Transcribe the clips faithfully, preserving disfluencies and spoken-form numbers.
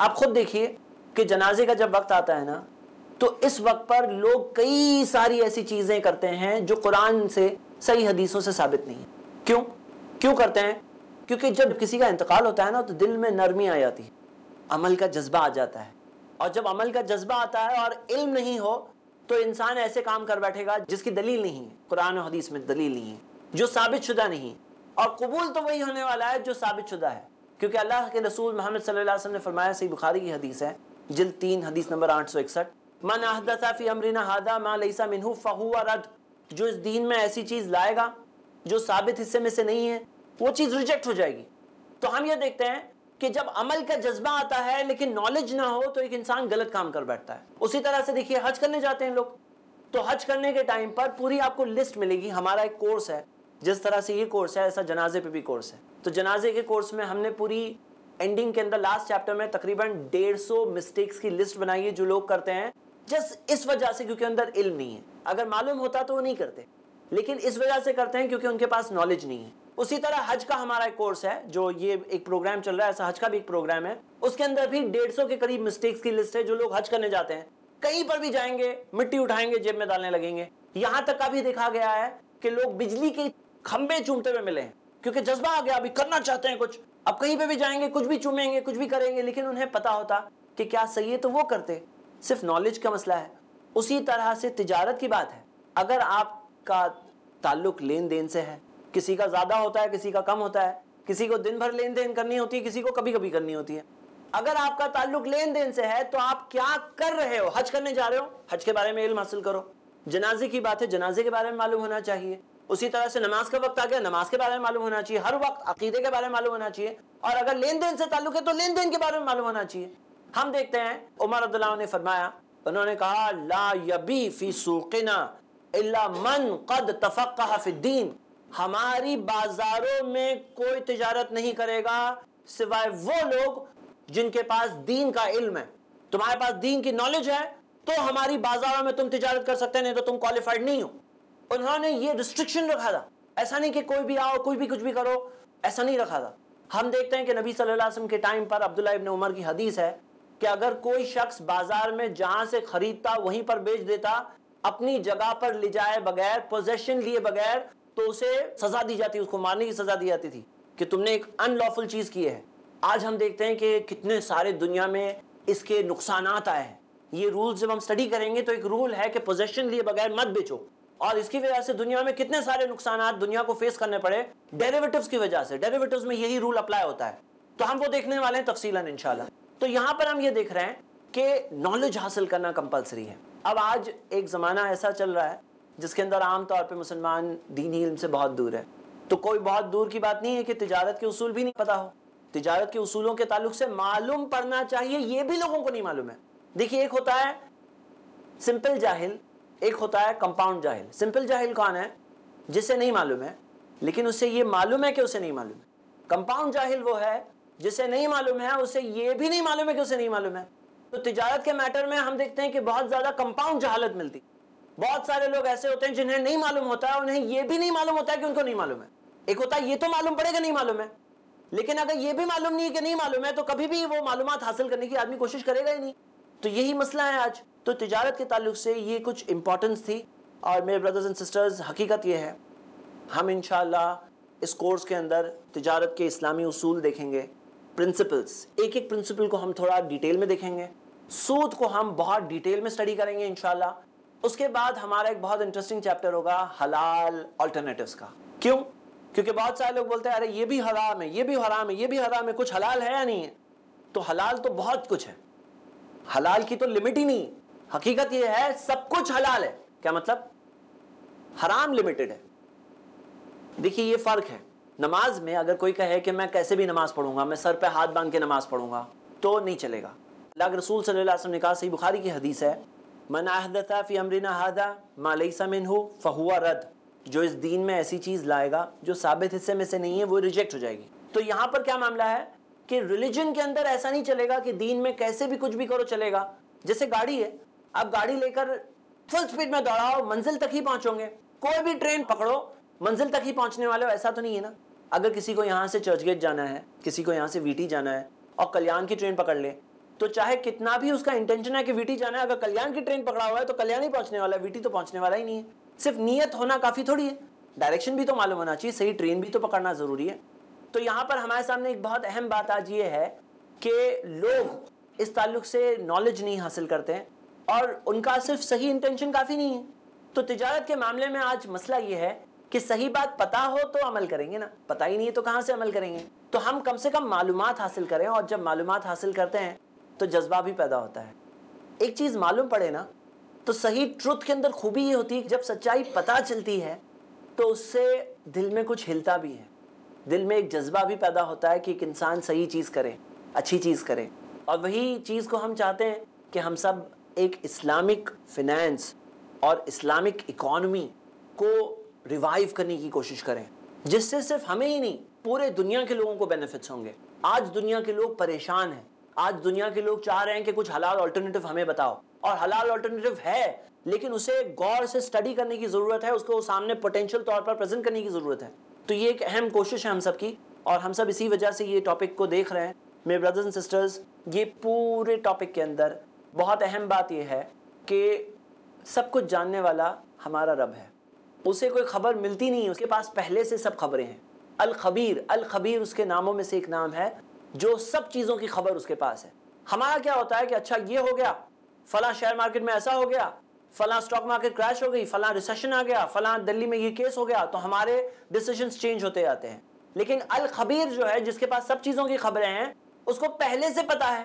आप खुद देखिए कि जनाजे का जब वक्त आता है ना, तो इस वक्त पर लोग कई सारी ऐसी चीज़ें करते हैं जो कुरान से, सही हदीसों से साबित नहीं है। क्यों क्यों करते हैं? क्योंकि जब किसी का इंतकाल होता है ना, तो दिल में नरमी आ जाती है, अमल का जज्बा आ जाता है। और जब अमल का जज्बा आता है और इल्म नहीं हो, तो इंसान ऐसे काम कर बैठेगा जिसकी दलील नहीं है, कुरान और हदीस में दलील नहीं है, जो साबित शुदा नहीं। और कबूल तो वही होने वाला है जो साबित शुदा है, क्योंकि अल्लाह के रसूल मोहम्मद सल्लल्लाहु अलैहि वसल्लम ने फरमाया, सही बुखारी की हदीस है, जिल्द तीन हदीस नंबर आठ सौ इकसठ, मन अहदसा फी अमरिना हादा मा लैसा मिनहु फहुवा रद, जो इस दीन में ऐसी चीज़ लाएगा जो साबित हिस्से में से नहीं है, वो चीज़ रिजेक्ट हो जाएगी। तो हम ये देखते हैं कि जब अमल का जज्बा आता है लेकिन नॉलेज ना हो, तो एक इंसान गलत काम कर बैठता है। उसी तरह से देखिए, हज करने जाते हैं लोग, तो हज करने के टाइम पर पूरी आपको लिस्ट मिलेगी। हमारा एक कोर्स है, जिस तरह से ये कोर्स है, ऐसा जनाजे पे भी कोर्स है। तो जनाजे के कोर्स में हमने पूरी एंडिंग के अंदर, लास्ट चैप्टर में, तकरीबन डेढ़ सौ मिस्टेक्स की लिस्ट बनाई है जो लोग करते हैं, जस्ट इस वजह से क्योंकि अंदर इल्म नहीं है। अगर मालूम होता तो वो नहीं करते, लेकिन इस वजह से करते हैं क्योंकि उनके पास नॉलेज नहीं है। उसी तरह हज का हमारा एक कोर्स है, जो ये एक प्रोग्राम चल रहा है, ऐसा हज का भी एक प्रोग्राम है, उसके अंदर भी डेढ़ सौ के करीब मिस्टेक्स की लिस्ट है जो लोग हज करने जाते हैं। कहीं पर भी जाएंगे, मिट्टी उठाएंगे, जेब में डालने लगेंगे। यहाँ तक का भी देखा गया है कि लोग बिजली के खंभे चूमते हुए मिले हैं, क्योंकि जज्बा आ गया, अभी करना चाहते हैं कुछ। अब कहीं पर भी जाएंगे, कुछ भी चूमेंगे, कुछ भी करेंगे, लेकिन उन्हें पता होता कि क्या सही है तो वो करते, सिर्फ नॉलेज का मसला है। उसी तरह से तिजारत की बात है, अगर आपका ताल्लुक लेन देन से है, किसी का ज़्यादा होता है, किसी का कम होता है, किसी को दिन भर लेन देन करनी होती है, किसी को कभी कभी करनी होती है। अगर आपका ताल्लुक लेन देन से है, तो आप क्या कर रहे हो? हज करने जा रहे हो, हज के बारे में इल्म हासिल करो। जनाजे की बात है, जनाजे के बारे में मालूम होना चाहिए। उसी तरह से नमाज का वक्त आ गया, नमाज के बारे में मालूम होना चाहिए। हर वक्त अकीदे के बारे में मालूम होना चाहिए, और अगर लेन देन से ताल्लुक है तो लेन देन के बारे में मालूम होना चाहिए। हम देखते हैं, उमर रदियल्लाहु अन्हु ने फरमाया, उन्होंने कहा, ला यबी फी सूकिना इल्ला मन कद तफक्कह फी दीन, हमारी बाजारों में कोई तिजारत नहीं करेगा सिवाय वो लोग जिनके पास दीन का इल्म है। तुम्हारे पास दीन की नॉलेज है तो हमारी बाजारों में तुम तिजारत कर सकते, नहीं तो तुम क्वालिफाइड नहीं हो। उन्होंने ये रिस्ट्रिक्शन रखा था, ऐसा नहीं कि कोई भी आओ, कोई भी कुछ भी करो, ऐसा नहीं रखा था। हम देखते हैं कि नबी सल्लल्लाहु अलैहि वसल्लम के टाइम पर अब्दुल्लाह इब्न उमर की हदीस है कि अगर कोई शख्स बाजार में जहाँ से खरीदता वहीं पर बेच देता, अपनी जगह पर ले जाए बगैर, पोजेशन लिए बगैर, तो उसे सजा दी जाती, उसको मारने की सजा दी जाती थी कि तुमने एक अनलॉफुल चीज़ की है। आज हम देखते हैं कि कितने सारे दुनिया में इसके नुकसानात आए हैं। ये रूल जब हम स्टडी करेंगे तो एक रूल है कि पोजेशन लिए बगैर मत बेचो, और इसकी वजह से दुनिया में कितने सारे नुकसानात दुनिया को फेस करने पड़े, डेरिवेटिव्स की वजह से। डेरिवेटिव्स में यही रूल अप्लाई होता है, तो हम वो देखने वाले हैं तफसीलन इंशाल्लाह। तो यहाँ पर हम ये देख रहे हैं कि नॉलेज हासिल करना कंपलसरी है। अब आज एक ज़माना ऐसा चल रहा है जिसके अंदर आम तौर पे मुसलमान दीनी इल्म से बहुत दूर है। तो कोई बहुत दूर की बात नहीं है कि तिजारत के उसूल भी नहीं पता हो। तिजारत के उसूलों के ताल्लुक से मालूम पड़ना चाहिए, ये भी लोगों को नहीं मालूम है। देखिए, एक होता है सिंपल जाहिल, एक होता है कंपाउंड जाहिल। सिंपल जाहिल कौन है? जिसे नहीं मालूम है, लेकिन उसे ये मालूम है कि उसे नहीं मालूम है। कंपाउंड जाहिल वो है जिसे नहीं मालूम है, उसे ये भी नहीं मालूम है कि उसे नहीं मालूम है। तो तिजारत के मैटर में हम देखते हैं कि बहुत ज़्यादा कंपाउंड जहालत मिलती है। बहुत सारे लोग ऐसे होते हैं जिन्हें नहीं मालूम होता है, उन्हें ये भी नहीं मालूम होता है कि उनको नहीं मालूम है। एक होता है ये तो मालूम पड़ेगा नहीं मालूम है, लेकिन अगर ये भी मालूम नहीं है कि नहीं मालूम है, तो कभी भी वो मालूमात हासिल करने की आदमी कोशिश करेगा ही नहीं। तो यही मसला है आज। तो तिजारत के ताल्लुक से ये कुछ इम्पोर्टेंस थी। और मेरे ब्रदर्स एंड सिस्टर्स, हकीकत ये है, हम इंशाल्लाह इस कोर्स के अंदर तिजारत के इस्लामी उसूल देखेंगे, प्रिंसिपल्स, एक एक प्रिंसिपल को हम थोड़ा डिटेल में देखेंगे। सूद को हम बहुत डिटेल में स्टडी करेंगे इंशाल्लाह। उसके बाद हमारा एक बहुत इंटरेस्टिंग चैप्टर होगा हलाल अल्टरनेटिव्स का। क्यों? क्योंकि बहुत सारे लोग बोलते हैं, अरे ये भी हराम है, ये भी हराम है, ये भी हराम है, कुछ हलाल है या नहीं है? तो हलाल तो बहुत कुछ है, हलाल की तो लिमिट ही नहीं। हकीकत ये है सब कुछ हलाल है। क्या मतलब? हराम लिमिटेड है। देखिए, ये फ़र्क है। नमाज में अगर कोई कहे कि मैं कैसे भी नमाज पढ़ूंगा, मैं सर पर हाथ बांध के नमाज पढ़ूंगा, तो नहीं चलेगा। अल्लाह के रसूल सल्लल्लाहु अलैहि वसल्लम ने कहा, सही बुखारी की हदीस है, मन अहदसा फी अमरिना हादा मा लैसा मिनहु फहुवा रद, जो इस दीन में ऐसी चीज़ लाएगा जो साबित हिस्से में से नहीं है, वो रिजेक्ट हो जाएगी। तो यहाँ पर क्या मामला है कि रिलीजन के अंदर ऐसा नहीं चलेगा कि दीन में कैसे भी कुछ भी करो चलेगा। जैसे गाड़ी है, आप गाड़ी लेकर फुल स्पीड में दौड़ाओ, मंजिल तक ही पहुँचोगे। कोई भी ट्रेन पकड़ो, मंजिल तक ही पहुँचने वाले हो, ऐसा तो नहीं है ना। अगर किसी को यहाँ से चर्चगेट जाना है, किसी को यहाँ से वीटी जाना है, और कल्याण की ट्रेन पकड़ ले, तो चाहे कितना भी उसका इंटेंशन है कि वीटी जाना है, अगर कल्याण की ट्रेन पकड़ा हुआ है तो कल्याण ही पहुंचने वाला है, वीटी तो पहुंचने वाला ही नहीं है। सिर्फ नीयत होना काफ़ी थोड़ी है, डायरेक्शन भी तो मालूम होना चाहिए, सही ट्रेन भी तो पकड़ना ज़रूरी है। तो यहाँ पर हमारे सामने एक बहुत अहम बात आज ये है कि लोग इस ताल्लुक़ से नॉलेज नहीं हासिल करते हैं और उनका सिर्फ सही इंटेंशन काफ़ी नहीं है। तो तिजारत के मामले में आज मसला ये है कि सही बात पता हो तो अमल करेंगे ना, पता ही नहीं है तो कहाँ से अमल करेंगे। तो हम कम से कम मालूमात हासिल करें, और जब मालूमात हासिल करते हैं तो जज्बा भी पैदा होता है। एक चीज़ मालूम पड़े ना, तो सही ट्रुथ के अंदर खूबी ये होती है कि जब सच्चाई पता चलती है तो उससे दिल में कुछ हिलता भी है, दिल में एक जज्बा भी पैदा होता है कि एक इंसान सही चीज़ करे, अच्छी चीज़ करे। और वही चीज़ को हम चाहते हैं कि हम सब एक इस्लामिक फिनेंस और इस्लामिक इकॉनमी को रिवाइव करने की कोशिश करें, जिससे सिर्फ हमें ही नहीं पूरे दुनिया के लोगों को बेनिफिट्स होंगे। आज दुनिया के लोग परेशान हैं, आज दुनिया के लोग चाह रहे हैं कि कुछ हलाल ऑल्टरनेटिव हमें बताओ, और हलाल ऑल्टरनेटिव है लेकिन उसे गौर से स्टडी करने की ज़रूरत है, उसको सामने पोटेंशियल तौर पर प्रेजेंट करने की ज़रूरत है। तो ये एक अहम कोशिश है हम सब की, और हम सब इसी वजह से ये टॉपिक को देख रहे हैं। मेरे ब्रदर्स एंड सिस्टर्स, ये पूरे टॉपिक के अंदर बहुत अहम बात यह है कि सब कुछ जानने वाला हमारा रब है, उसे कोई खबर मिलती नहीं है, उसके पास पहले से सब खबरें हैं। अल खबीर, अल खबीर उसके नामों में से एक नाम है, जो सब चीज़ों की खबर उसके पास है। हमारा क्या होता है कि अच्छा ये हो गया, फलां शेयर मार्केट में ऐसा हो गया, फलां स्टॉक मार्केट क्रैश हो गई, फलां रिसेशन आ गया, फलां दिल्ली में ये केस हो गया, तो हमारे डिसीजंस चेंज होते जाते हैं। लेकिन अल खबीर जो है, जिसके पास सब चीज़ों की खबरें हैं, उसको पहले से पता है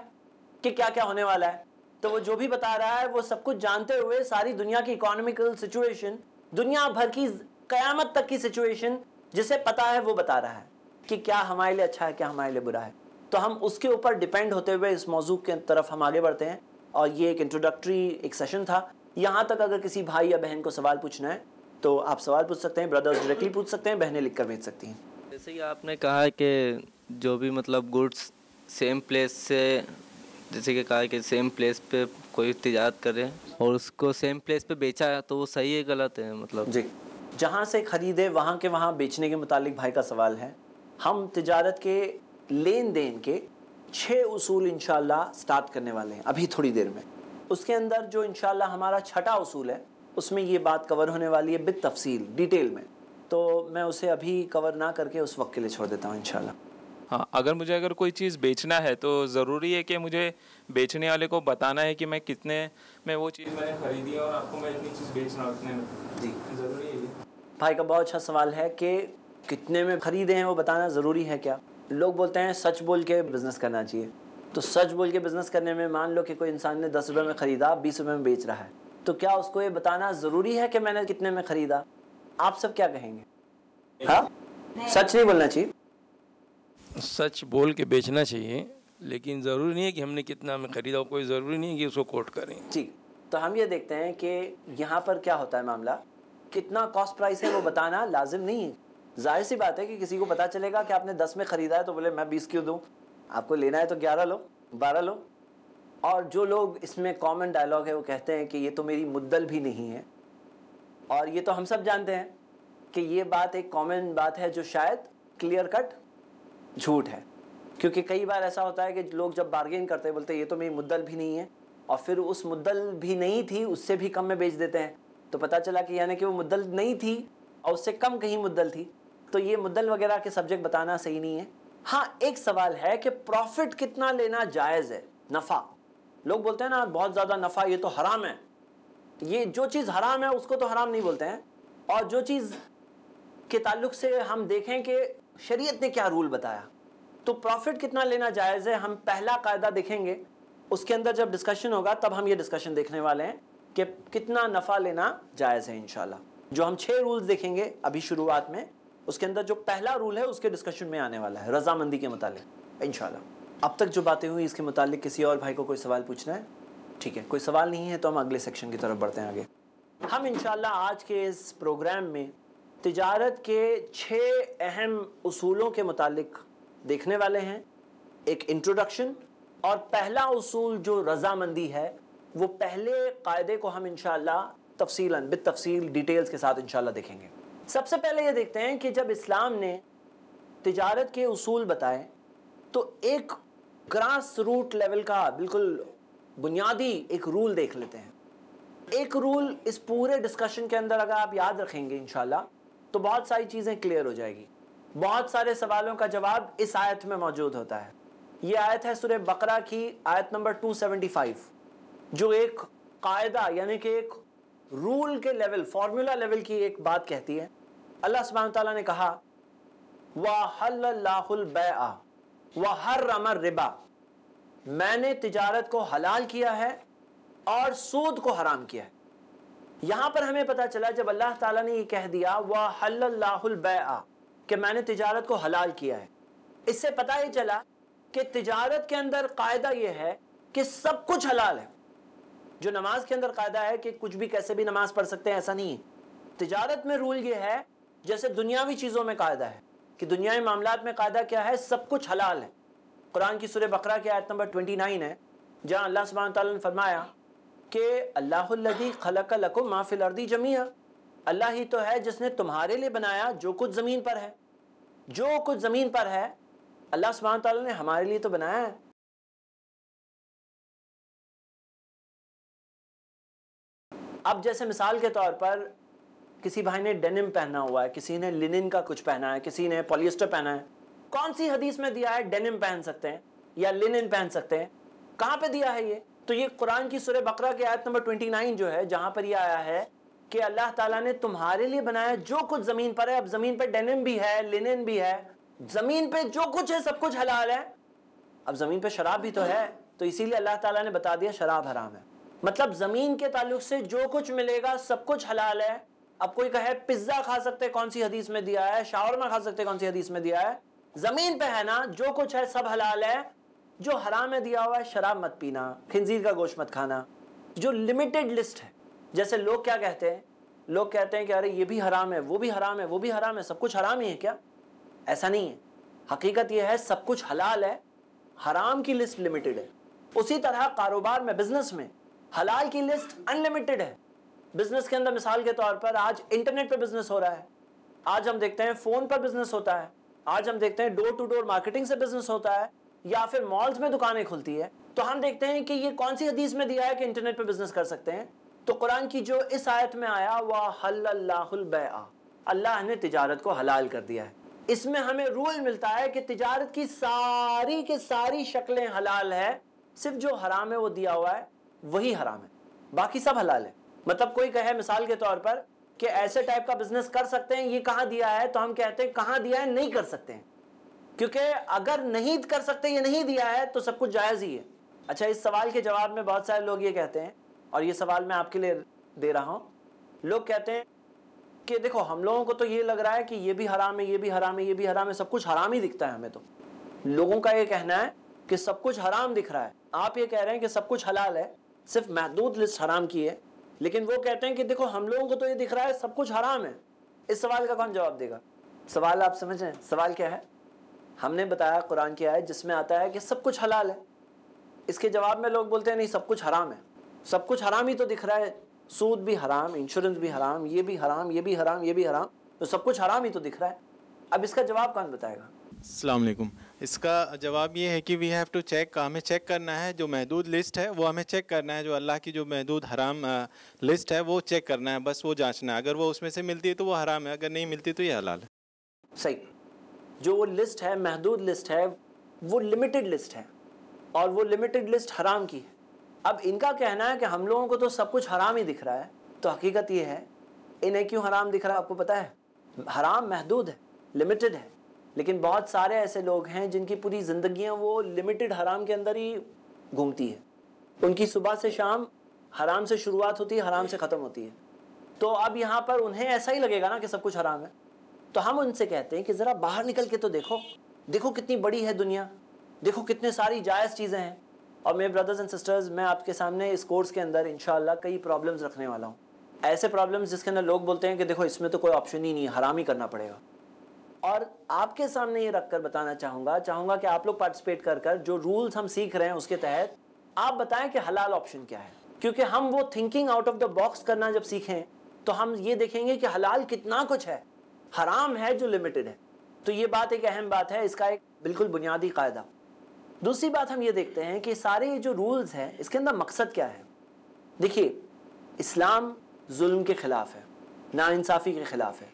कि क्या क्या होने वाला है। तो वो जो भी बता रहा है वो सब कुछ जानते हुए सारी दुनिया की इकोनॉमिकल सिचुएशन, दुनिया भर की कयामत तक की सिचुएशन, जिसे पता है वो बता रहा है कि क्या हमारे लिए अच्छा है, क्या हमारे लिए बुरा है। तो हम उसके ऊपर डिपेंड होते हुए इस मौजू की तरफ हम आगे बढ़ते हैं। और ये एक इंट्रोडक्टरी एक सेशन था। यहाँ तक अगर किसी भाई या बहन को सवाल पूछना है तो आप सवाल पूछ सकते हैं, ब्रदर्स डायरेक्टली पूछ सकते हैं, बहनें लिख कर भेज सकती हैं। जैसे ही आपने कहा है कि जो भी मतलब गुड्स सेम प्लेस से, जैसे कि कहा है कि सेम प्लेस पे कोई तिजारत करे और उसको सेम प्लेस पे बेचा है, तो वो सही है गलत है? मतलब जी, जहाँ से ख़रीदे वहाँ के वहाँ बेचने के मुतालिक भाई का सवाल है। हम तिजारत के लेन देन के छः उसूल इंशाल्लाह स्टार्ट करने वाले हैं अभी थोड़ी देर में। उसके अंदर जो इंशाल्लाह हमारा छठा उसूल है उसमें ये बात कवर होने वाली है बितफ़सील डिटेल में, तो मैं उसे अभी कवर ना करके उस वक्त के लिए छोड़ देता हूँ इंशाल्लाह। हाँ, अगर मुझे अगर कोई चीज़ बेचना है तो ज़रूरी है कि मुझे बेचने वाले को बताना है कि मैं कितने में वो चीज़ मैंने खरीदी और आपको मैं इतनी चीज़ बेचना उतने में। जी ज़रूरी है। भाई का बहुत अच्छा सवाल है कि कितने में ख़रीदे हैं वो बताना ज़रूरी है क्या? लोग बोलते हैं सच बोल के बिज़नेस करना चाहिए, तो सच बोल के बिज़नेस करने में मान लो कि कोई इंसान ने दस रुपये में ख़रीदा, बीस रुपये में बेच रहा है, तो क्या उसको ये बताना ज़रूरी है कि मैंने कितने में ख़रीदा? आप सब क्या कहेंगे? हाँ, सच नहीं बोलना चाहिए, सच बोल के बेचना चाहिए, लेकिन ज़रूरी नहीं है कि हमने कितना में ख़रीदा, कोई ज़रूरी नहीं है कि उसको कोट करें। जी, तो हम ये देखते हैं कि यहाँ पर क्या होता है मामला, कितना कॉस्ट प्राइस है वो बताना लाजिम नहीं है। जाहिर सी बात है कि किसी को पता चलेगा कि आपने दस में ख़रीदा है तो बोले मैं बीस क्यों दूँ, आपको लेना है तो ग्यारह लो, बारह लो। और जो लोग इसमें कॉमन डायलॉग है वो कहते हैं कि ये तो मेरी मुद्दल भी नहीं है, और ये तो हम सब जानते हैं कि ये बात एक कॉमन बात है जो शायद क्लियर कट झूठ है। क्योंकि कई बार ऐसा होता है कि लोग जब बार्गेन करते हैं बोलते हैं ये तो मेरी मुद्दल भी नहीं है, और फिर उस मुद्दल भी नहीं थी उससे भी कम में बेच देते हैं। तो पता चला कि यानी कि वो मुद्दल नहीं थी और उससे कम कहीं मुद्दल थी। तो ये मुद्दल वगैरह के सब्जेक्ट बताना सही नहीं है। हाँ, एक सवाल है कि प्रॉफिट कितना लेना जायज़ है, नफ़ा। लोग बोलते हैं ना बहुत ज़्यादा नफ़ा, ये तो हराम है। ये जो चीज़ हराम है उसको तो हराम नहीं बोलते हैं। और जो चीज़ के ताल्लुक से हम देखें कि शरीयत ने क्या रूल बताया, तो प्रॉफिट कितना लेना जायज़ है हम पहला कायदा देखेंगे। उसके अंदर जब डिस्कशन होगा तब हम ये डिस्कशन देखने वाले हैं कि कितना नफ़ा लेना जायज़ है इंशाल्लाह। जो हम छः रूल्स देखेंगे अभी शुरुआत में, उसके अंदर जो पहला रूल है उसके डिस्कशन में आने वाला है रजामंदी के मुतालिक इंशाल्लाह। अब तक जो बातें हुई इसके मुतालिक किसी और भाई को कोई सवाल पूछना है? ठीक है, कोई सवाल नहीं है तो हम अगले सेक्शन की तरफ बढ़ते हैं। आगे हम इंशाल्लाह आज के इस प्रोग्राम में तिजारत के छः अहम उसूलों के मुतालिक देखने वाले हैं, एक इंट्रोडक्शन। और पहला उसूल जो रजामंदी है, वो पहले कायदे को हम इंशाल्लाह तफसीलन बितफसील डिटेल्स के साथ इंशाल्लाह देखेंगे। सबसे पहले ये देखते हैं कि जब इस्लाम ने तिजारत के उसूल बताए तो एक ग्रास रूट लेवल का बिल्कुल बुनियादी एक रूल देख लेते हैं। एक रूल इस पूरे डिस्कशन के अंदर अगर आप याद रखेंगे इंशाल्लाह तो बहुत सारी चीज़ें क्लियर हो जाएगी। बहुत सारे सवालों का जवाब इस आयत में मौजूद होता है। ये आयत है सूरह बकरा की आयत नंबर दो सौ पचहत्तर, जो एक कायदा यानी कि एक रूल के लेवल, फार्मूला लेवल की एक बात कहती है। अल्लाह सुब्हानहू तआला ने कहा वहल्लल्लाहुल बैअ वहर्रम रिबा, मैंने तिजारत को हलाल किया है और सूद को हराम किया है। यहाँ पर हमें पता चला जब अल्लाह ताला ने ये कह दिया वहल्लल्लाहुल बैअ कि मैंने तिजारत को हलाल किया है, इससे पता ही चला कि तिजारत के अंदर कायदा ये है कि सब कुछ हलाल है। जो नमाज के अंदर कायदा है कि कुछ भी कैसे भी नमाज पढ़ सकते हैं, ऐसा नहीं है। तिजारत में रूल ये है जैसे दुनियावी चीज़ों में कायदा है कि दुनियावी मामलात में कायदा क्या है, सब कुछ हलाल है। कुरान की सूरह बकरा की आयत नंबर उनतीस है जहाँ अल्लाह सुब्हानहू तआला ने फरमाया कि अल्लाहुल्लज़ी खलक लकुम मा फिल अर्दी जमीअ, अल्लाह ही तो है जिसने तुम्हारे लिए बनाया जो कुछ ज़मीन पर है। जो कुछ ज़मीन पर है अल्लाह सुब्हानहू तआला ने हमारे लिए तो बनाया है। अब जैसे मिसाल के तौर पर किसी भाई ने डेनिम पहना हुआ है, किसी ने लिनिन का कुछ पहना है, किसी ने पॉलिएस्टर पहना है। कौन सी हदीस में दिया है डेनिम पहन सकते हैं या लिनिन पहन सकते हैं, कहाँ पे दिया है ये? तो ये कुरान की सूरह बकरा की आयत नंबर उनतीस जो है जहाँ पर ये आया है कि अल्लाह ताला ने तुम्हारे लिए बनाया जो कुछ ज़मीन पर है। अब ज़मीन पर डेनिम भी है, लिनिन भी है, ज़मीन पर जो कुछ है सब कुछ हलाल है। अब ज़मीन पर शराब भी तो है, तो इसीलिए अल्लाह ताला ने बता दिया शराब हराम है। मतलब ज़मीन के ताल्लुक से जो कुछ मिलेगा सब कुछ हलाल है। अब कोई कहे पिज्जा खा सकते, कौन सी हदीस में दिया है? शावरमा खा सकते, कौन सी हदीस में दिया है? जमीन पे है ना, जो कुछ है सब हलाल है। जो हराम है दिया हुआ है शराब मत पीना, खिंजीर का गोश्त मत खाना, जो लिमिटेड लिस्ट है। जैसे लोग क्या कहते हैं, लोग कहते हैं कि अरे ये भी हराम है, वो भी हराम है, वो भी हराम है, सब कुछ हराम ही है क्या? ऐसा नहीं है। हकीकत यह है सब कुछ हलाल है, हराम की लिस्ट लिमिटेड है। उसी तरह कारोबार में, बिजनेस में हलाल की लिस्ट अनलिमिटेड है। बिजनेस के अंदर मिसाल के तौर पर आज इंटरनेट पर बिजनेस हो रहा है, आज हम देखते हैं फ़ोन पर बिजनेस होता है, आज हम देखते हैं डोर टू डोर मार्केटिंग से बिजनेस होता है, या फिर मॉल्स में दुकानें खुलती है। तो हम देखते हैं कि ये कौन सी हदीस में दिया है कि इंटरनेट पर बिजनेस कर सकते हैं? तो कुरान की जो इस आयत में आया वहल्लल्लाहुल बैअ, अल्लाह ने तिजारत को हलाल कर दिया है। इसमें हमें रूल मिलता है कि तिजारत की सारी की सारी शक्लें हलाल है, सिर्फ जो हराम है वो दिया हुआ है वही हराम है, बाकी सब हलाल है। मतलब कोई कहे मिसाल के तौर पर कि ऐसे टाइप का बिजनेस कर सकते हैं, ये कहाँ दिया है? तो हम कहते हैं कहाँ दिया है, नहीं कर सकते हैं, क्योंकि अगर नहीं कर सकते, ये नहीं दिया है, तो सब कुछ जायज़ ही है। अच्छा, इस सवाल के जवाब में बहुत सारे लोग ये कहते हैं, और ये सवाल मैं आपके लिए दे रहा हूँ। लोग कहते हैं कि देखो हम लोगों को तो ये लग रहा है कि ये भी हराम है, ये भी हराम है, ये भी हराम है, सब कुछ हराम ही दिखता है हमें। तो लोगों का ये कहना है कि सब कुछ हराम दिख रहा है, आप ये कह रहे हैं कि सब कुछ हलाल है, सिर्फ महदूद लिस्ट हराम की है। लेकिन वो कहते हैं कि देखो हम लोगों को तो ये दिख रहा है सब कुछ हराम है। इस सवाल का कौन जवाब देगा? सवाल आप समझें, सवाल क्या है? हमने बताया कुरान की आयत जिसमें आता है कि सब कुछ हलाल है, इसके जवाब में लोग बोलते हैं नहीं सब कुछ हराम है, सब कुछ हराम ही तो दिख रहा है, सूद भी हराम, इंश्योरेंस भी हराम, ये भी हराम, ये भी हराम, ये भी हराम, तो सब कुछ हराम ही तो दिख रहा है। अब इसका जवाब कौन बताएगा? अस्सलाम वालेकुम। इसका जवाब ये है कि वी हैव टू चेक, हमें चेक करना है जो महदूद लिस्ट है वो हमें चेक करना है, जो अल्लाह की जो महदूद हराम लिस्ट है वो चेक करना है, बस वो जांचना है। अगर वो उसमें से मिलती है तो वो हराम है, अगर नहीं मिलती तो ये हलाल है। सही, जो वो लिस्ट है, महदूद लिस्ट है, वो लिमिटेड लिस्ट है, और वो लिमिटेड लिस्ट हराम की है। अब इनका कहना है कि हम लोगों को तो सब कुछ हराम ही दिख रहा है, तो हकीकत ये है इन्हें क्यों हराम दिख रहा है आपको पता है? हराम महदूद है, लिमिटेड है। लेकिन बहुत सारे ऐसे लोग हैं जिनकी पूरी ज़िंदगियाँ वो लिमिटेड हराम के अंदर ही घूमती है। उनकी सुबह से शाम हराम से शुरुआत होती है, हराम से ख़त्म होती है। तो अब यहाँ पर उन्हें ऐसा ही लगेगा ना कि सब कुछ हराम है। तो हम उनसे कहते हैं कि ज़रा बाहर निकल के तो देखो, देखो कितनी बड़ी है दुनिया, देखो कितने सारी जायज़ चीज़ें हैं। और मेरे ब्रदर्स एंड सिस्टर्स, मैं आपके सामने इस कोर्स के अंदर इंशाअल्लाह कई प्रॉब्लम्स रखने वाला हूँ, ऐसे प्रॉब्लम्स जिसके अंदर लोग बोलते हैं कि देखो इसमें तो कोई ऑप्शन ही नहीं है, हराम ही करना पड़ेगा। और आपके सामने ये रखकर बताना चाहूँगा चाहूँगा कि आप लोग पार्टिसिपेट कर कर जो रूल्स हम सीख रहे हैं उसके तहत आप बताएं कि हलाल ऑप्शन क्या है, क्योंकि हम वो thinking out of the box करना जब सीखें तो हम ये देखेंगे कि हलाल कितना कुछ है, हराम है जो लिमिटेड है। तो ये बात एक अहम बात है, इसका एक बिल्कुल बुनियादी कायदा। दूसरी बात हम ये देखते हैं कि सारे ये जो रूल्स हैं इसके अंदर मकसद क्या है। देखिए, इस्लाम जुल्म के ख़िलाफ़ है, नाइंसाफ़ी के ख़िलाफ़ है।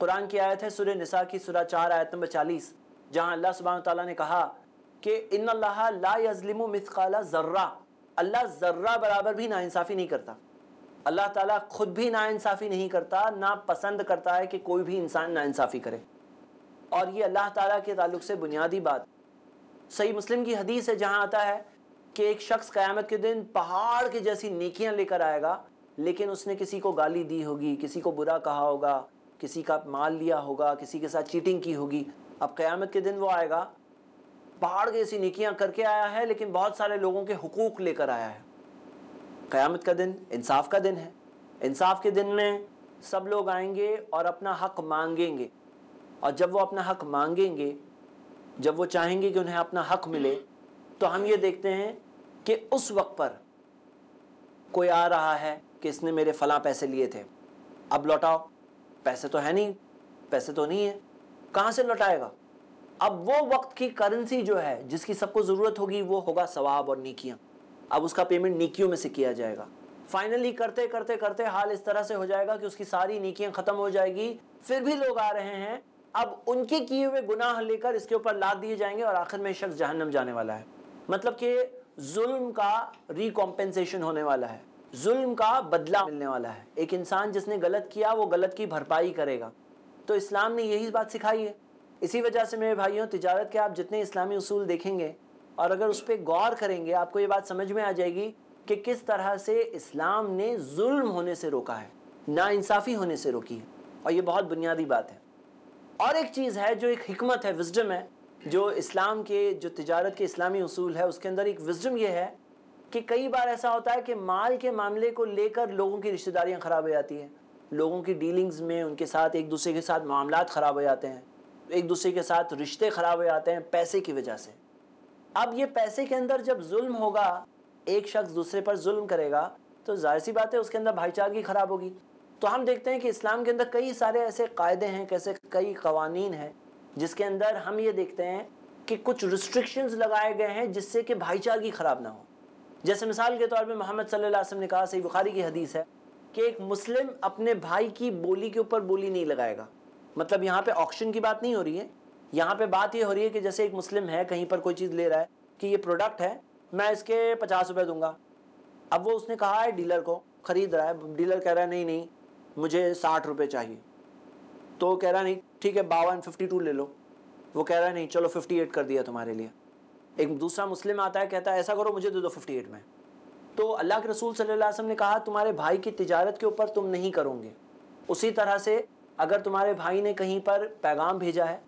कुरान की आयत है सूरह निसा की सूरह चार आयत नंबर चालीस, जहाँ अल्लाह सुब्हानहू तआला ने कहा कि इन्नल्लाहा ला यज़लिमु मिस्काला ज़र्रा, अल्लाह ज़र्रा बराबर भी नाइंसाफ़ी नहीं करता। अल्लाह ताला खुद भी नाइंसाफ़ी नहीं करता, ना पसंद करता है कि कोई भी इंसान नाइंसाफ़ी करे। और ये अल्लाह ताला के ताल्लुक़ से बुनियादी बात। सही मुस्लिम की हदीस है जहाँ आता है कि एक शख्स क़यामत के दिन पहाड़ के जैसी नेकियां लेकर आएगा, लेकिन उसने किसी को गाली दी होगी, किसी को बुरा कहा होगा, किसी का माल लिया होगा, किसी के साथ चीटिंग की होगी। अब क़यामत के दिन वो आएगा, पहाड़ जैसी नेकियां करके आया है, लेकिन बहुत सारे लोगों के हुकूक लेकर आया है। क़यामत का दिन इंसाफ का दिन है। इंसाफ के दिन में सब लोग आएंगे और अपना हक़ मांगेंगे, और जब वो अपना हक़ मांगेंगे, जब वो चाहेंगे कि उन्हें अपना हक़ मिले, तो हम ये देखते हैं कि उस वक्त पर कोई आ रहा है कि इसने मेरे फ़लाँ पैसे लिए थे, अब लौटाओ। पैसे तो है नहीं, पैसे तो नहीं है, कहाँ से लौटाएगा। अब वो वक्त की करेंसी जो है जिसकी सबको ज़रूरत होगी वो होगा सवाब और नेकियां। अब उसका पेमेंट नेकियों में से किया जाएगा। फाइनली करते करते करते हाल इस तरह से हो जाएगा कि उसकी सारी नेकियां ख़त्म हो जाएगी, फिर भी लोग आ रहे हैं। अब उनके किए हुए गुनाह लेकर इसके ऊपर लाद दिए जाएंगे और आखिर में शख्स जहन्नम जाने वाला है। मतलब कि जुल्म का रिकॉम्पेंसेशन होने वाला है, जुल्म का बदला मिलने वाला है। एक इंसान जिसने गलत किया वो गलत की भरपाई करेगा। तो इस्लाम ने यही बात सिखाई है। इसी वजह से मेरे भाइयों, तिजारत के आप जितने इस्लामी उसूल देखेंगे और अगर उस पर गौर करेंगे, आपको ये बात समझ में आ जाएगी कि किस तरह से इस्लाम ने जुल्म होने से रोका है, नाइंसाफ़ी होने से रोकी है। और ये बहुत बुनियादी बात है। और एक चीज़ है जो एक हिकमत है, विजडम है, जो इस्लाम के जो तिजारत के इस्लामी उसूल है उसके अंदर एक विजडम ये है कि कई बार ऐसा होता है कि माल के मामले को लेकर लोगों की रिश्तेदारियाँ ख़राब हो जाती हैं, लोगों की डीलिंग्स में उनके साथ एक दूसरे के साथ मामलात ख़राब हो जाते हैं, एक दूसरे के साथ रिश्ते ख़राब हो जाते हैं पैसे की वजह से। अब ये पैसे के अंदर जब जुल्म होगा, एक शख्स दूसरे पर जुल्म करेगा, तो जाहिर सी बात है उसके अंदर भाईचारगी ख़राब होगी। तो हम देखते हैं कि इस्लाम के अंदर कई सारे ऐसे कायदे हैं, कैसे कई कवानीन हैं जिसके अंदर हम ये देखते हैं कि कुछ रिस्ट्रिक्शंस लगाए गए हैं जिससे कि भाईचारगी ख़राब ना हो। जैसे मिसाल के तौर पर मोहम्मद सल्लल्लाहु अलैहि वसल्लम ने कहा, सही बुखारी की हदीस है, कि एक मुस्लिम अपने भाई की बोली के ऊपर बोली नहीं लगाएगा। मतलब यहाँ पे ऑक्शन की बात नहीं हो रही है, यहाँ पे बात ये हो रही है कि जैसे एक मुस्लिम है कहीं पर कोई चीज़ ले रहा है कि ये प्रोडक्ट है, मैं इसके पचास रुपये दूंगा। अब वो उसने कहा है डीलर को, ख़रीद रहा है, डीलर कह रहा है नहीं नहीं मुझे साठ रुपये चाहिए। तो कह रहा है नहीं ठीक है बावन फिफ्टी टू ले लो। वो कह रहा है नहीं चलो फिफ्टी एट कर दिया तुम्हारे लिए। एक दूसरा मुस्लिम आता है कहता है ऐसा करो मुझे दे दो फिफ्टी एट में। तो अल्लाह के रसूल सल्लल्लाहु अलैहि वसल्लम ने कहा तुम्हारे भाई की तिजारत के ऊपर तुम नहीं करोगे। उसी तरह से अगर तुम्हारे भाई ने कहीं पर पैगाम भेजा है,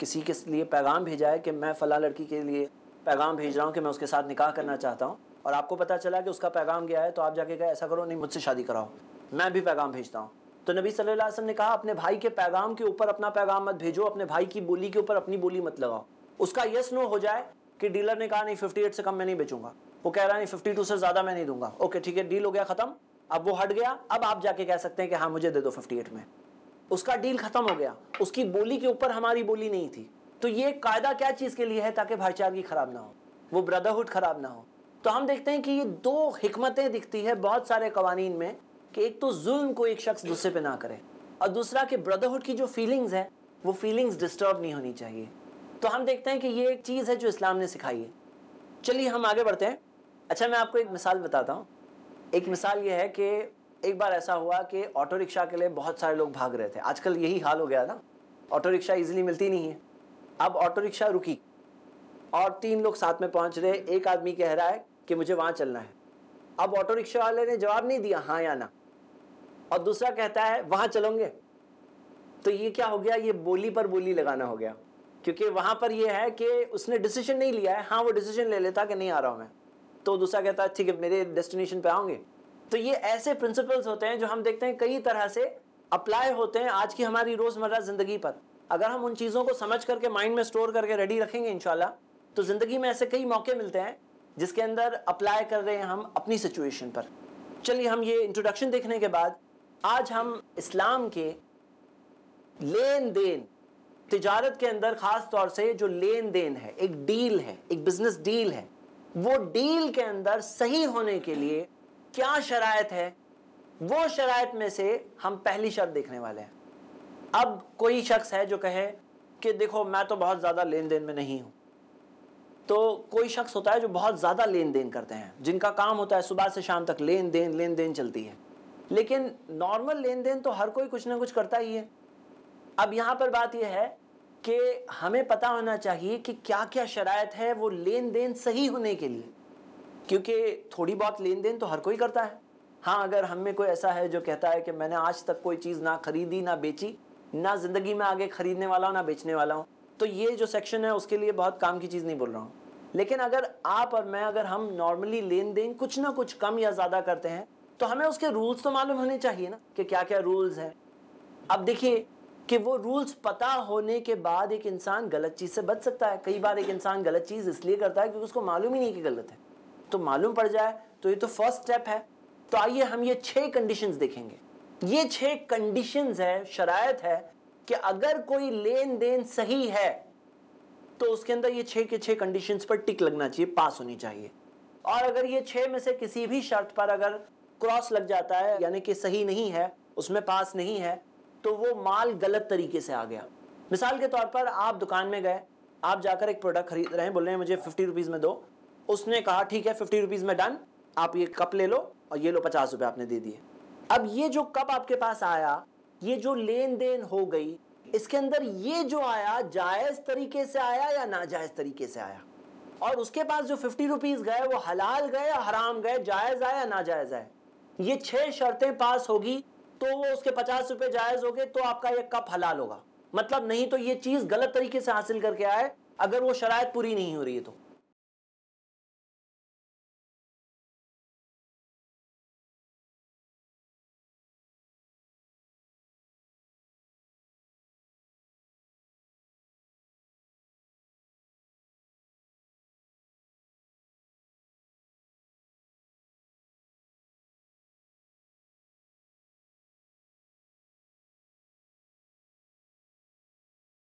किसी के लिए पैगाम भेजा है कि मैं फ़लाँ लड़की के लिए पैगाम भेज रहा हूँ कि मैं उसके साथ निकाह करना चाहता हूँ, और आपको पता चला कि उसका पैगाम गया है, तो आप जाके कहे ऐसा करो नहीं मुझसे शादी कराओ, मैं भी पैगाम भेजता हूँ। तो नबी सल्लल्लाहु अलैहि वसल्लम ने कहा अपने भाई के पैगाम के ऊपर अपना पैगाम मत भेजो, अपने भाई की बोली के ऊपर अपनी बोली मत लगाओ। उसका यस नो हो जाए कि डीलर ने कहा नहीं फिफ्टी एट से कम मैं नहीं बेचूंगा, वो कह रहा नहीं फिफ्टी टू से ज़्यादा मैं नहीं दूंगा। ओके ठीक है डील हो गया ख़त्म। अब वो हट गया, अब आप जाके कह सकते हैं कि हाँ मुझे दे दो फिफ्टी एट में। उसका डील ख़त्म हो गया, उसकी बोली के ऊपर हमारी बोली नहीं थी। तो ये कायदा क्या चीज़ के लिए है? ताकि भाईचारगी ख़राब ना हो, वो ब्रदरहुड ख़राब ना हो। तो हम देखते हैं कि ये दो हिकमतें दिखती है बहुत सारे कवानीन में, कि एक तो जुल्म को एक शख्स दूसरे पे ना करे, और दूसरा कि ब्रदरहुड की जो फीलिंग्स हैं वो फीलिंग्स डिस्टर्ब नहीं होनी चाहिए। तो हम देखते हैं कि ये एक चीज़ है जो इस्लाम ने सिखाई है। चलिए हम आगे बढ़ते हैं। अच्छा मैं आपको एक मिसाल बताता हूँ। एक मिसाल ये है कि एक बार ऐसा हुआ कि ऑटो रिक्शा के लिए बहुत सारे लोग भाग रहे थे। आजकल यही हाल हो गया ना, ऑटो रिक्शा इजीली मिलती नहीं है। अब ऑटो रिक्शा रुकी और तीन लोग साथ में पहुंच रहे, एक आदमी कह रहा है कि मुझे वहाँ चलना है। अब ऑटो रिक्शा वाले ने जवाब नहीं दिया हाँ या ना, और दूसरा कहता है वहाँ चलोगे। तो ये क्या हो गया? ये बोली पर बोली लगाना हो गया, क्योंकि वहाँ पर यह है कि उसने डिसीजन नहीं लिया है। हाँ वो डिसीजन ले लेता कि नहीं आ रहा हूँ मैं, तो दूसरा कहता है ठीक है मेरे डेस्टिनेशन पर आओगे। तो ये ऐसे प्रिंसिपल्स होते हैं जो हम देखते हैं कई तरह से अप्लाई होते हैं आज की हमारी रोज़मर्रा ज़िंदगी पर। अगर हम उन चीज़ों को समझ करके माइंड में स्टोर करके रेडी रखेंगे इंशाल्लाह, तो ज़िंदगी में ऐसे कई मौके मिलते हैं जिसके अंदर अप्लाई कर रहे हैं हम अपनी सिचुएशन पर। चलिए हम ये इंट्रोडक्शन देखने के बाद आज हम इस्लाम के लेन देन तिजारत के अंदर ख़ास तौर से जो लेन देन है, एक डील है, एक बिजनेस डील है, वो डील के अंदर सही होने के लिए क्या शराइत है, वो शराइत में से हम पहली शर्त देखने वाले हैं। अब कोई शख्स है जो कहे कि देखो मैं तो बहुत ज़्यादा लेन देन में नहीं हूँ, तो कोई शख्स होता है जो बहुत ज़्यादा लेन देन करते हैं, जिनका काम होता है सुबह से शाम तक लेन देन लेन देन चलती है। लेकिन नॉर्मल लेन देन तो हर कोई कुछ ना कुछ करता ही है। अब यहाँ पर बात यह है कि हमें पता होना चाहिए कि क्या क्या शराइत है वो लेन देन सही होने के लिए, क्योंकि थोड़ी बहुत लेन देन तो हर कोई करता है। हाँ, अगर हम में कोई ऐसा है जो कहता है कि मैंने आज तक कोई चीज़ ना खरीदी ना बेची, ना ज़िंदगी में आगे ख़रीदने वाला हूँ ना बेचने वाला हूँ, तो ये जो सेक्शन है उसके लिए बहुत काम की चीज़ नहीं बोल रहा हूँ। लेकिन अगर आप और मैं, अगर हम नॉर्मली लेन देन कुछ ना कुछ कम या ज़्यादा करते हैं, तो हमें उसके रूल्स तो मालूम होने चाहिए ना कि क्या क्या रूल्स हैं। अब देखिए कि वो रूल्स पता होने के बाद एक इंसान गलत चीज़ से बच सकता है। कई बार एक इंसान गलत चीज़ इसलिए करता है क्योंकि उसको मालूम ही नहीं कि गलत है, तो मालूम पड़ जाए तो ये तो फर्स्ट स्टेप है। तो आइए हम ये छः कंडीशंस देखेंगे। ये छः कंडीशंस है, शरायत है कि अगर कोई लेन देन सही है तो उसके अंदर ये छः के छः कंडीशंस पर टिक लगना चाहिए, पास होनी चाहिए। और अगर ये छः में से किसी भी शर्त पर अगर क्रॉस लग जाता है, यानी कि सही नहीं है, उसमें पास नहीं है, तो वो माल गलत तरीके से आ गया। मिसाल के तौर पर आप दुकान में गए, आप जाकर एक प्रोडक्ट खरीद रहे हैं, बोल रहे हैं मुझे फिफ्टी रुपीज़ में दो। उसने कहा ठीक है फिफ्टी रुपीज़ में डन, आप ये कप ले लो और ये लो पचास रुपये आपने दे दिए। अब ये जो कप आपके पास आया, ये जो लेन देन हो गई, इसके अंदर ये जो आया जायज़ तरीके से आया या नाजायज़ तरीके से आया, और उसके पास जो फिफ्टी रुपीज़ गए वो हलाल गए या हराम गए, जायज़ आया नाजायज़ आए। ये छः शर्तें पास होगी तो वो उसके पचास रुपये जायज़ हो गए, तो आपका ये कप हलाल होगा। मतलब नहीं तो ये चीज़ गलत तरीके से हासिल करके आए, अगर वो शरायत पूरी नहीं हो रही है तो।